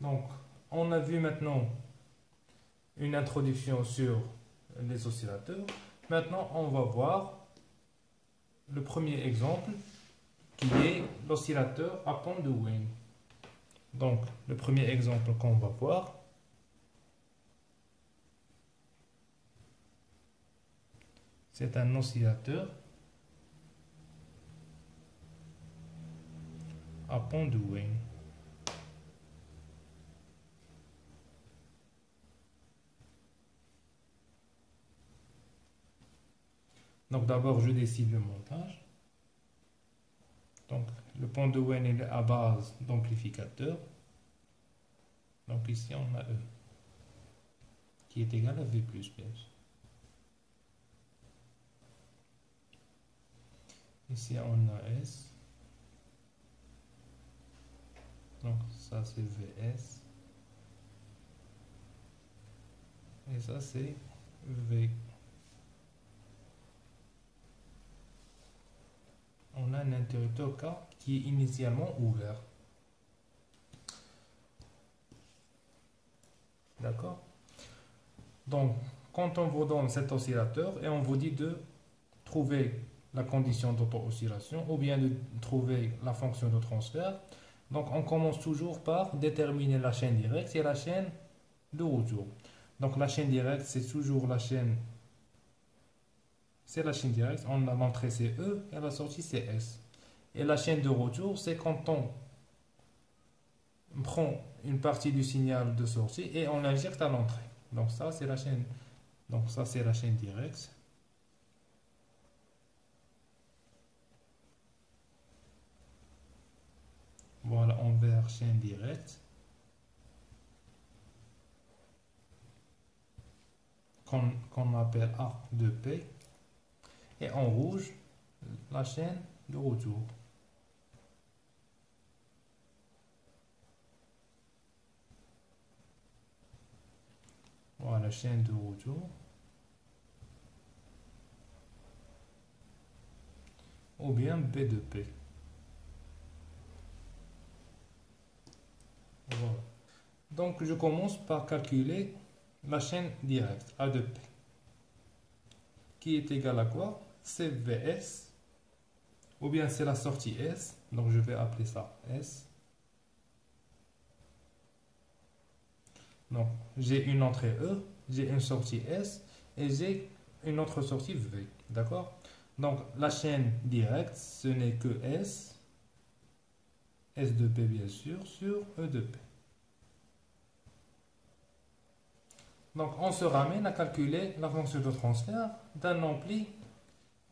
Donc, on a vu maintenant une introduction sur les oscillateurs. Maintenant, on va voir le premier exemple qui est l'oscillateur à pont de Wien. Donc, le premier exemple qu'on va voir, c'est un oscillateur à pont de Wien. Donc d'abord je décide le montage. Donc le pont de Wien est à base d'amplificateur. Donc ici on a E qui est égal à V plus B. Ici on a S. Donc ça c'est VS. Et ça c'est V. On a un interrupteur K qui est initialement ouvert. D'accord? Donc, quand on vous donne cet oscillateur et on vous dit de trouver la condition d'auto-oscillation ou bien de trouver la fonction de transfert, donc on commence toujours par déterminer la chaîne directe et la chaîne de retour. Donc la chaîne directe, c'est toujours la chaîne... C'est la chaîne directe, on a l'entrée c'est E et la sortie c'est S. Et la chaîne de retour, c'est quand on prend une partie du signal de sortie et on l'injecte à l'entrée. Donc ça c'est la chaîne. Donc ça c'est la chaîne directe. Voilà, envers chaîne directe. Qu'on appelle A de P. Et en rouge, la chaîne de retour. Voilà, la chaîne de retour. Ou bien B de P. Voilà. Donc, je commence par calculer la chaîne directe, A de P. Qui est égale à quoi? C'est VS, ou bien c'est la sortie S, donc je vais appeler ça S. Donc j'ai une entrée E, j'ai une sortie S, et j'ai une autre sortie V, d'accord? Donc la chaîne directe, ce n'est que S, S de P bien sûr, sur E de P. Donc on se ramène à calculer la fonction de transfert d'un ampli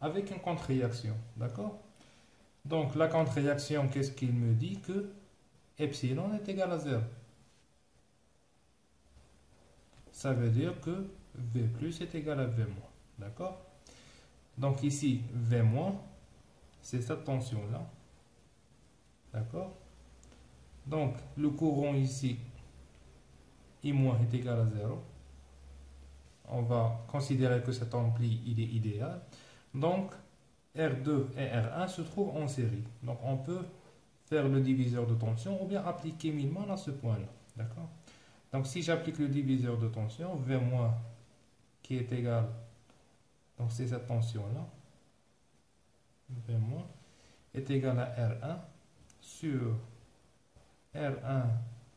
avec une contre-réaction, d'accord? Donc la contre-réaction, qu'est-ce qu'il me dit? Que epsilon est égal à 0. Ça veut dire que V plus est égal à V moins, d'accord? Donc ici, V moins, c'est cette tension-là, d'accord? Donc le courant ici, I moins est égal à 0. On va considérer que cet ampli, il est idéal. Donc, R2 et R1 se trouvent en série. Donc, on peut faire le diviseur de tension ou bien appliquer Milman à ce point-là. D'accord? Donc, si j'applique le diviseur de tension, V- qui est égal, donc c'est cette tension-là, V- est égal à R1 sur R1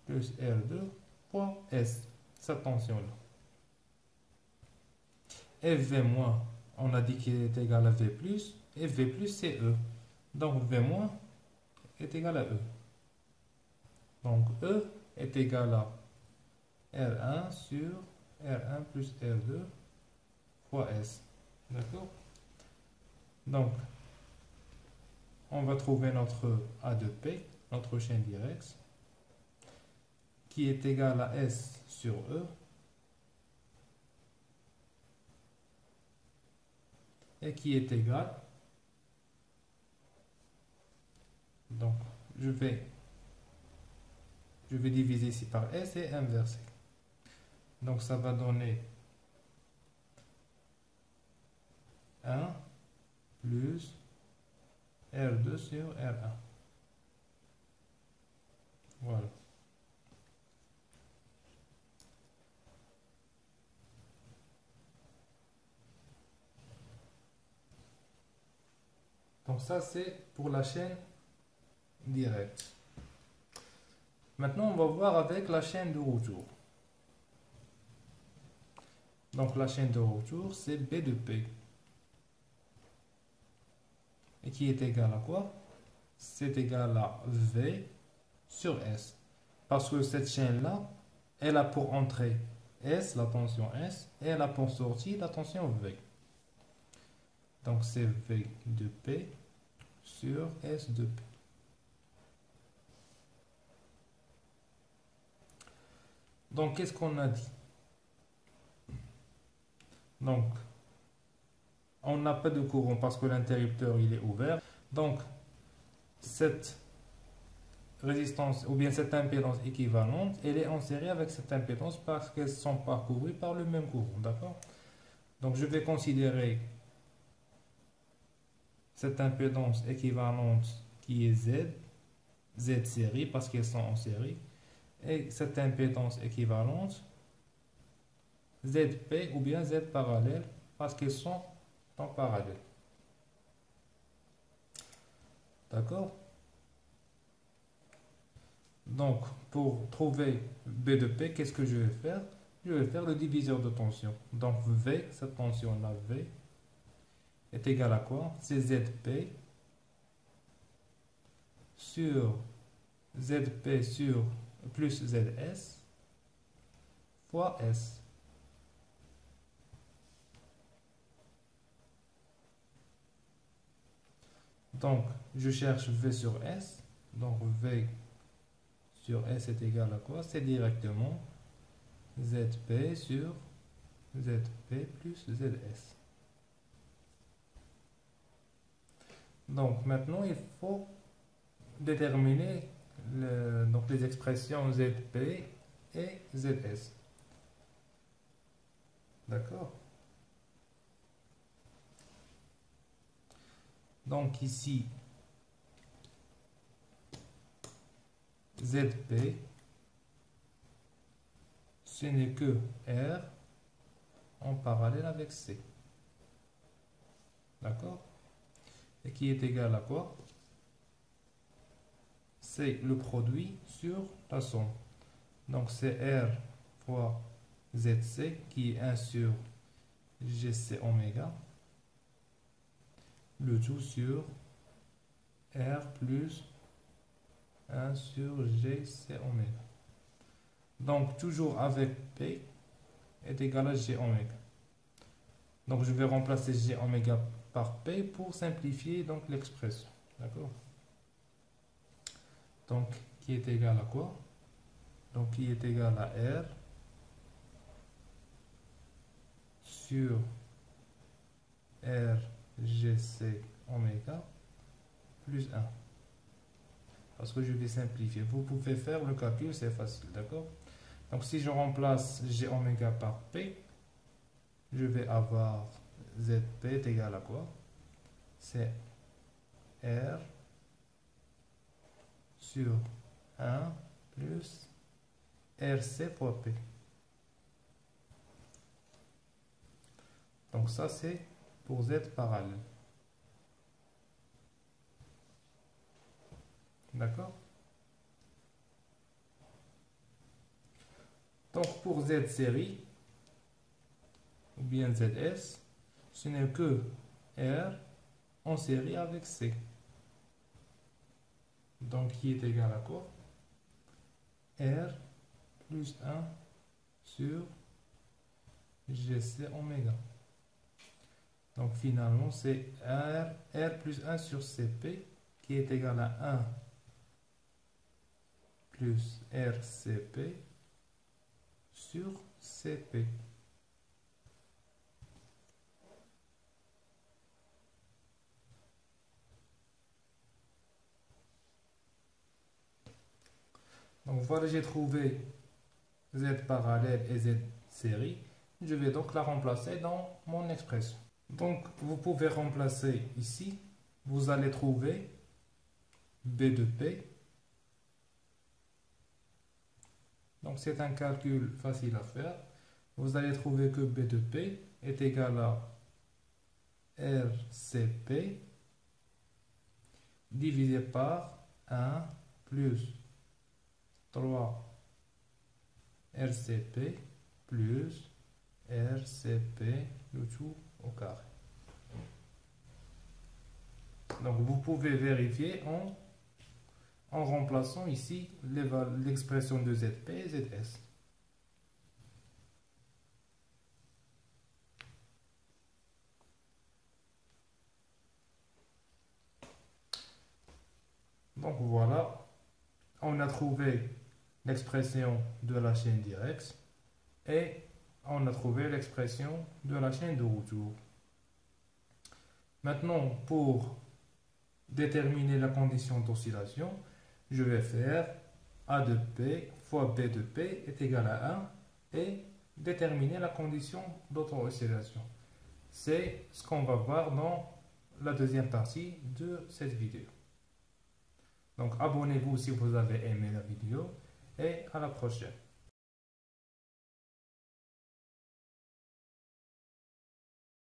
plus R2 fois S, cette tension-là. Et V-, on a dit qu'il est égal à V+, et V+, c'est E. Donc V- est égal à E. Donc E est égal à R1 sur R1 plus R2 fois S. D'accord? Donc, on va trouver notre A de P, notre chaîne directe, qui est égal à S sur E. Et qui est égal, donc je vais diviser ici par S et inverser, donc ça va donner 1 plus R2 sur R1. Voilà, Donc ça, c'est pour la chaîne directe. Maintenant, on va voir avec la chaîne de retour. Donc la chaîne de retour, c'est B de P. Et qui est égal à quoi? C'est égal à V sur S. Parce que cette chaîne-là, elle a pour entrée S, la tension S, et elle a pour sortie la tension V. Donc c'est V de P sur S de P. Donc qu'est-ce qu'on a dit? Donc, on n'a pas de courant parce que l'interrupteur il est ouvert. Donc, cette résistance ou bien cette impédance équivalente, elle est en série avec cette impédance parce qu'elles sont parcourues par le même courant, d'accord? Donc, je vais considérer cette impédance équivalente qui est Z série parce qu'elles sont en série, et cette impédance équivalente ZP ou bien Z parallèle parce qu'ils sont en parallèle. D'accord? Donc, pour trouver B de P, qu'est-ce que je vais faire? Je vais faire le diviseur de tension. Donc, V, cette tension-là, V, est égale à quoi? C'est ZP sur ZP sur plus ZS fois S. Donc, je cherche V sur S. Donc, V sur S est égal à quoi? C'est directement ZP sur ZP plus ZS. Donc, maintenant, il faut déterminer les expressions ZP et ZS. D'accord? Donc ici, ZP, ce n'est que R en parallèle avec C. D'accord? Et qui est égal à quoi? C'est le produit sur la somme. Donc c'est R fois ZC qui est 1 sur GC oméga. Le tout sur R plus 1 sur G, C oméga. Donc, toujours avec P est égal à G oméga. Donc, je vais remplacer G oméga par P pour simplifier donc l'expression. D'accord? Donc, qui est égal à quoi? Donc, qui est égal à R sur R GC oméga plus 1, parce que je vais simplifier. Vous pouvez faire le calcul, c'est facile, d'accord? Donc si je remplace G oméga par P, je vais avoir ZP est égal à quoi? C'est R sur 1 plus RC fois P. Donc ça c'est pour Z parallèle. D'accord? Donc pour Z série, ou bien ZS, ce n'est que R en série avec C. Donc qui est égal à quoi? R plus 1 sur GC oméga. Donc finalement, c'est R plus 1 sur CP qui est égal à 1 plus RCP sur CP. Donc voilà, j'ai trouvé Z parallèle et Z série. Je vais donc la remplacer dans mon expression. Donc, vous pouvez remplacer ici, vous allez trouver B de P. Donc, c'est un calcul facile à faire. Vous allez trouver que B de P est égal à RCP divisé par 1 plus 3 RCP plus RCP le tout au carré. Donc vous pouvez vérifier en remplaçant ici l'expression de ZP et ZS. Donc voilà, on a trouvé l'expression de la chaîne directe et on a trouvé l'expression de la chaîne de retour. Maintenant, pour déterminer la condition d'oscillation, je vais faire A de P fois B de P est égal à 1 et déterminer la condition d'auto-oscillation. C'est ce qu'on va voir dans la deuxième partie de cette vidéo. Donc abonnez-vous si vous avez aimé la vidéo et à la prochaine.